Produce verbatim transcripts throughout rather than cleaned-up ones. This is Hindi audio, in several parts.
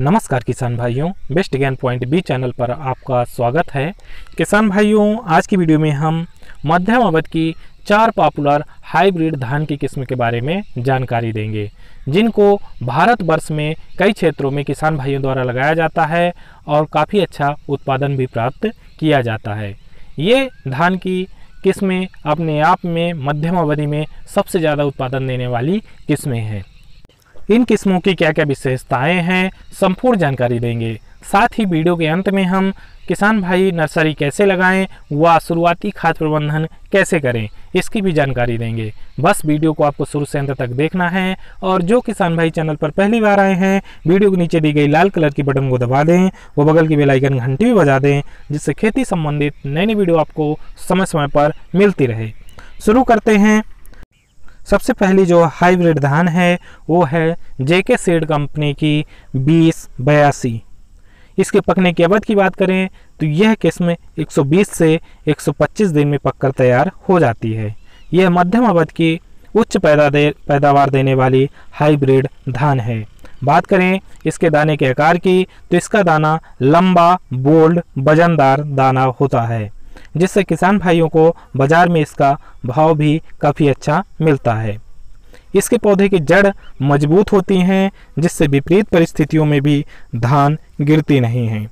नमस्कार किसान भाइयों, बेस्ट ज्ञान पॉइंट बी चैनल पर आपका स्वागत है। किसान भाइयों, आज की वीडियो में हम मध्यम अवध की चार पॉपुलर हाईब्रिड धान की किस्म के बारे में जानकारी देंगे, जिनको भारतवर्ष में कई क्षेत्रों में किसान भाइयों द्वारा लगाया जाता है और काफ़ी अच्छा उत्पादन भी प्राप्त किया जाता है। ये धान की किस्में अपने आप में मध्यम अवधि में सबसे ज़्यादा उत्पादन देने वाली किस्में हैं। इन किस्मों की क्या क्या विशेषताएं हैं, संपूर्ण जानकारी देंगे। साथ ही वीडियो के अंत में हम किसान भाई नर्सरी कैसे लगाएं व शुरुआती खाद प्रबंधन कैसे करें, इसकी भी जानकारी देंगे। बस वीडियो को आपको शुरू से अंत तक देखना है। और जो किसान भाई चैनल पर पहली बार आए हैं, वीडियो के नीचे दी गई लाल कलर की बटन को दबा दें, वो बगल की बेल आइकन घंटी भी बजा दें, जिससे खेती संबंधित नई नई वीडियो आपको समय समय पर मिलती रहे। शुरू करते हैं। सबसे पहली जो हाईब्रिड धान है वो है जेके सीड कंपनी की बीस बयासी। इसके पकने की अवधि की बात करें तो यह किस्म एक सौ बीस से एक सौ पच्चीस दिन में पककर तैयार हो जाती है। यह मध्यम अवधि की उच्च पैदा दे, पैदावार देने वाली हाईब्रिड धान है। बात करें इसके दाने के आकार की तो इसका दाना लंबा, बोल्ड, वजनदार दाना होता है, जिससे किसान भाइयों को बाज़ार में इसका भाव भी काफ़ी अच्छा मिलता है। इसके पौधे की जड़ मजबूत होती हैं, जिससे विपरीत परिस्थितियों में भी धान गिरती नहीं हैं।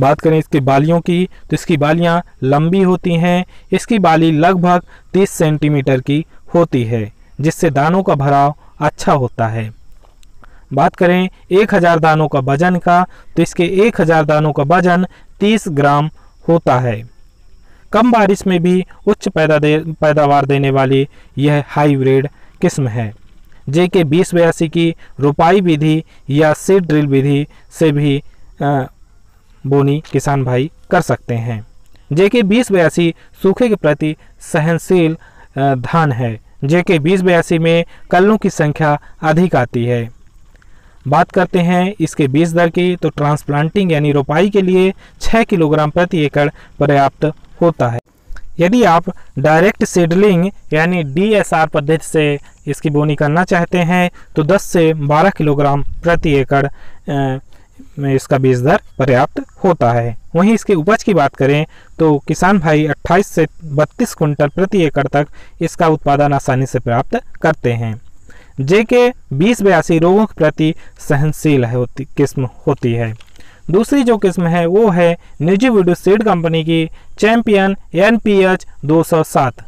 बात करें इसकी बालियों की तो इसकी बालियां लंबी होती हैं। इसकी बाली लगभग तीस सेंटीमीटर की होती है, जिससे दानों का भराव अच्छा होता है। बात करें एक हज़ार दानों का वजन का तो इसके एक हज़ार दानों का वजन तीस ग्राम होता है। कम बारिश में भी उच्च पैदा दे, पैदावार देने वाली यह हाईब्रिड किस्म है। जेके बीस बयासी की रोपाई विधि या सीड ड्रिल विधि से भी आ, बोनी किसान भाई कर सकते हैं। जेके बीस बयासी सूखे के प्रति सहनशील धान है। जेके बीस बयासी में कल्लों की संख्या अधिक आती है। बात करते हैं इसके बीज दर की तो ट्रांसप्लांटिंग यानी रोपाई के लिए छः किलोग्राम प्रति एकड़ पर्याप्त होता है। यदि आप डायरेक्ट सीडलिंग यानी डीएसआर पद्धति से इसकी बोनी करना चाहते हैं तो दस से बारह किलोग्राम प्रति एकड़ में इसका बीज दर पर्याप्त होता है। वहीं इसके उपज की बात करें तो किसान भाई अट्ठाईस से बत्तीस कुंटल प्रति एकड़ तक इसका उत्पादन आसानी से प्राप्त करते हैं। जेके बीस बयासी रोगों के प्रति सहनशील है होती किस्म होती है। दूसरी जो किस्म है वो है नुज़ीवीडू सीड कंपनी की चैम्पियन एनपीएच दो सौ सात।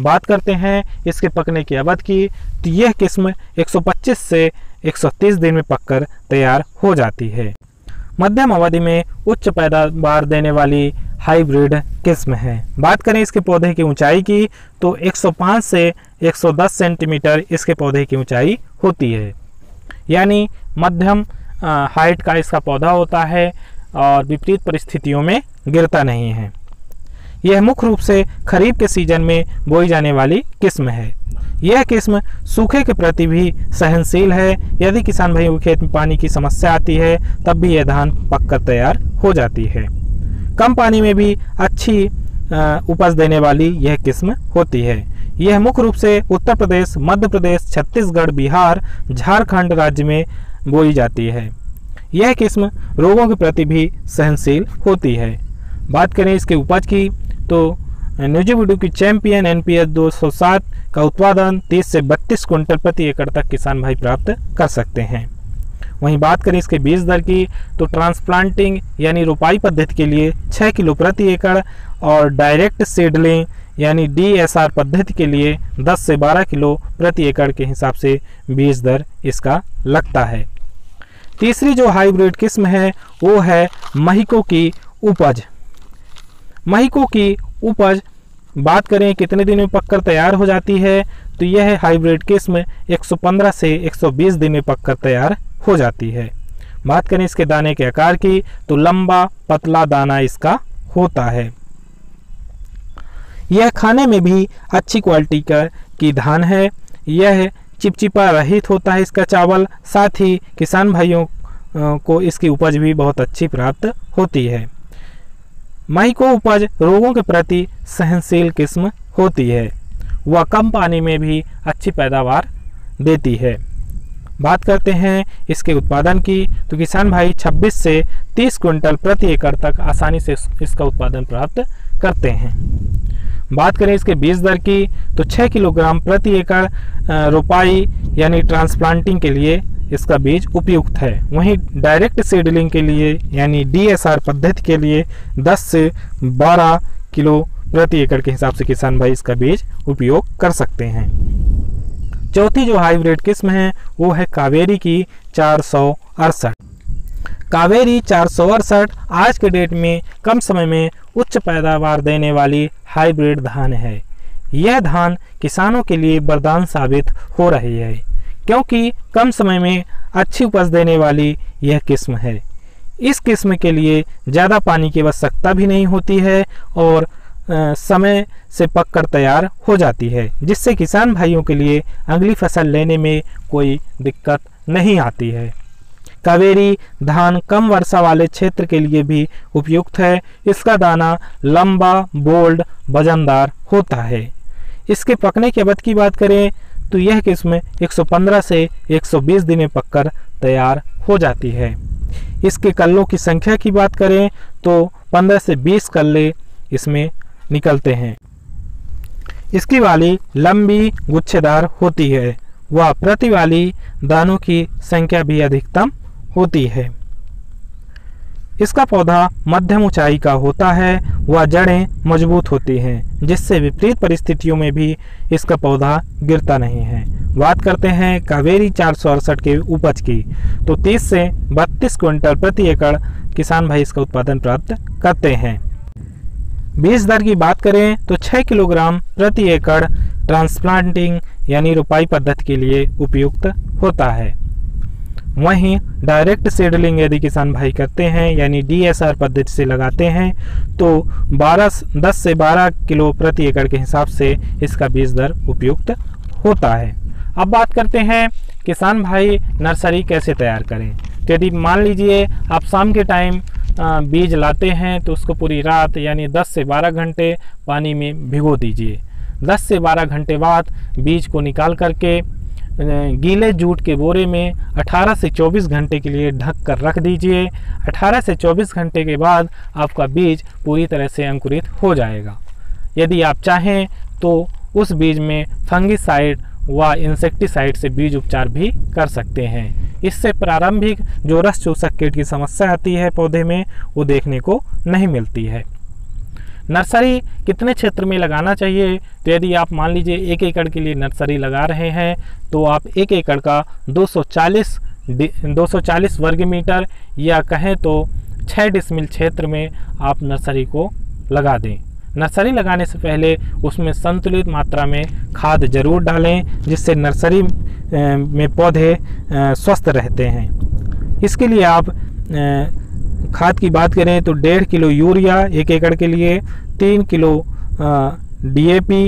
बात करते हैं इसके पकने की अवधि की तो यह किस्म एक सौ पच्चीस से एक सौ तीस दिन में पककर तैयार हो जाती है। मध्यम अवधि में उच्च पैदावार देने वाली हाईब्रिड किस्म है। बात करें इसके पौधे की ऊंचाई की तो एक सौ पाँच से एक सौ दस सेंटीमीटर इसके पौधे की ऊंचाई होती है, यानी मध्यम हाइट का इसका पौधा होता है और विपरीत परिस्थितियों में गिरता नहीं है। यह मुख्य रूप से खरीफ के सीजन में बोई जाने वाली किस्म है। यह किस्म सूखे के प्रति भी सहनशील है। यदि किसान भाइयों के खेत में पानी की समस्या आती है तब भी यह धान पककर तैयार हो जाती है। कम पानी में भी अच्छी उपज देने वाली यह किस्म होती है। यह मुख्य रूप से उत्तर प्रदेश, मध्य प्रदेश, छत्तीसगढ़, बिहार, झारखंड राज्य में बोई जाती है। यह किस्म रोगों के प्रति भी सहनशील होती है। बात करें इसके उपज की तो नुज़ीवीडू की चैम्पियन एनपीएच दो सौ सात का उत्पादन तीस से बत्तीस कुंटल प्रति एकड़ तक किसान भाई प्राप्त कर सकते हैं। वहीं बात करें इसके बीज दर की तो ट्रांसप्लांटिंग यानी रोपाई पद्धति के लिए छः किलो प्रति एकड़ और डायरेक्ट सीडलिंग यानी डीएसआर पद्धति के लिए दस से बारह किलो प्रति एकड़ के हिसाब से बीज दर इसका लगता है। तीसरी जो हाईब्रिड किस्म है वो है मैहिको की उपज। मैहिको की उपज बात करें कितने दिन में पककर तैयार हो जाती है तो यह हाईब्रिड किस्म एक सौ पंद्रह से एक सौ बीस दिन में पककर तैयार हो जाती है। बात करें इसके दाने के आकार की तो लंबा पतला दाना इसका होता है। यह खाने में भी अच्छी क्वालिटी का की धान है। यह चिपचिपा रहित होता है इसका चावल। साथ ही किसान भाइयों को इसकी उपज भी बहुत अच्छी प्राप्त होती है। मैहिको उपज रोगों के प्रति सहनशील किस्म होती है। वह कम पानी में भी अच्छी पैदावार देती है। बात करते हैं इसके उत्पादन की तो किसान भाई छब्बीस से तीस क्विंटल प्रति एकड़ तक आसानी से इसका उत्पादन प्राप्त करते हैं। बात करें इसके बीज दर की तो छह किलोग्राम प्रति एकड़ रोपाई यानी ट्रांसप्लांटिंग के लिए इसका बीज उपयुक्त है। वहीं डायरेक्ट सीडलिंग के लिए यानी डीएसआर पद्धति के लिए दस से बारह किलो प्रति एकड़ के हिसाब से किसान भाई इसका बीज उपयोग कर सकते हैं। चौथी जो हाइब्रिड किस्म है वो है कावेरी की चार सौ अड़सठ। कावेरी चार सौ अड़सठ आज के डेट में कम समय में उच्च पैदावार देने वाली हाइब्रिड धान है। यह धान किसानों के लिए वरदान साबित हो रही है क्योंकि कम समय में अच्छी उपज देने वाली यह किस्म है। इस किस्म के लिए ज़्यादा पानी की आवश्यकता भी नहीं होती है और समय से पककर तैयार हो जाती है, जिससे किसान भाइयों के लिए अगली फसल लेने में कोई दिक्कत नहीं आती है। कावेरी धान कम वर्षा वाले क्षेत्र के लिए भी उपयुक्त है। इसका दाना लंबा, बोल्ड, वजनदार होता है। इसके पकने के अवधि की बात करें तो यह किस्म एक सौ पंद्रह से एक सौ बीस दिन में पककर तैयार हो जाती है। इसके कल्लों की संख्या की बात करें तो पंद्रह से बीस कल्ले इसमें निकलते हैं। इसकी वाली लंबी गुच्छेदार होती है। वह प्रति वाली दानों की संख्या भी अधिकतम होती है। इसका पौधा मध्यम ऊंचाई का होता है। वह जड़ें मजबूत होती हैं, जिससे विपरीत परिस्थितियों में भी इसका पौधा गिरता नहीं है। बात करते हैं कावेरी चार सौ अड़सठ के उपज की तो तीस से बत्तीस क्विंटल प्रति एकड़ किसान भाई इसका उत्पादन प्राप्त करते हैं। बीज दर की बात करें तो छह किलोग्राम प्रति एकड़ ट्रांसप्लांटिंग यानी रोपाई पद्धति के लिए उपयुक्त होता है। वहीं डायरेक्ट सीडलिंग यदि किसान भाई करते हैं यानी डीएसआर पद्धति से लगाते हैं तो बारह दस से बारह किलो प्रति एकड़ के हिसाब से इसका बीज दर उपयुक्त होता है। अब बात करते हैं किसान भाई नर्सरी कैसे तैयार करें। तो यदि मान लीजिए आप शाम के टाइम बीज लाते हैं तो उसको पूरी रात यानी दस से बारह घंटे पानी में भिगो दीजिए। दस से बारह घंटे बाद बीज को निकाल करके गीले जूट के बोरे में अठारह से चौबीस घंटे के लिए ढक कर रख दीजिए। अठारह से चौबीस घंटे के बाद आपका बीज पूरी तरह से अंकुरित हो जाएगा। यदि आप चाहें तो उस बीज में फंगिसाइड व इंसेक्टिसाइड से बीज उपचार भी कर सकते हैं। इससे प्रारंभिक जो रस चूसक कीट की समस्या आती है पौधे में वो देखने को नहीं मिलती है। नर्सरी कितने क्षेत्र में लगाना चाहिए तो यदि आप मान लीजिए एक एकड़ के लिए नर्सरी लगा रहे हैं तो आप एक एकड़ का दो सौ चालीस वर्ग मीटर या कहें तो छः डिसमिल क्षेत्र में आप नर्सरी को लगा दें। नर्सरी लगाने से पहले उसमें संतुलित मात्रा में खाद जरूर डालें, जिससे नर्सरी में पौधे स्वस्थ रहते हैं। इसके लिए आप खाद की बात करें तो डेढ़ किलो यूरिया एक एकड़ के लिए, तीन किलो डीएपी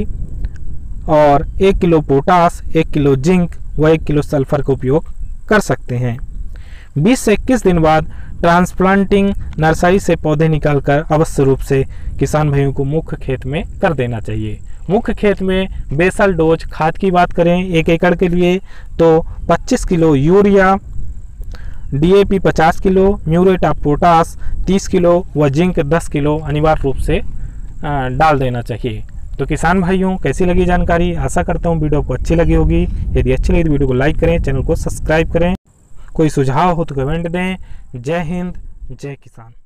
और एक किलो पोटास, एक किलो जिंक व एक किलो सल्फर का उपयोग कर सकते हैं। बीस से इक्कीस दिन बाद ट्रांसप्लांटिंग नर्सरी से पौधे निकालकर अवश्य रूप से किसान भाइयों को मुख्य खेत में कर देना चाहिए। मुख्य खेत में बेसल डोज खाद की बात करें एक एकड़ के लिए तो पच्चीस किलो यूरिया, डीएपी पचास किलो, म्यूरेट ऑफ पोटास तीस किलो व जिंक दस किलो अनिवार्य रूप से डाल देना चाहिए। तो किसान भाइयों कैसी लगी जानकारी, आशा करता हूँ वीडियो को अच्छी लगी होगी। यदि अच्छी लगी तो वीडियो को लाइक करें, चैनल को सब्सक्राइब करें। कोई सुझाव हो तो कमेंट दें। जय हिंद, जय किसान।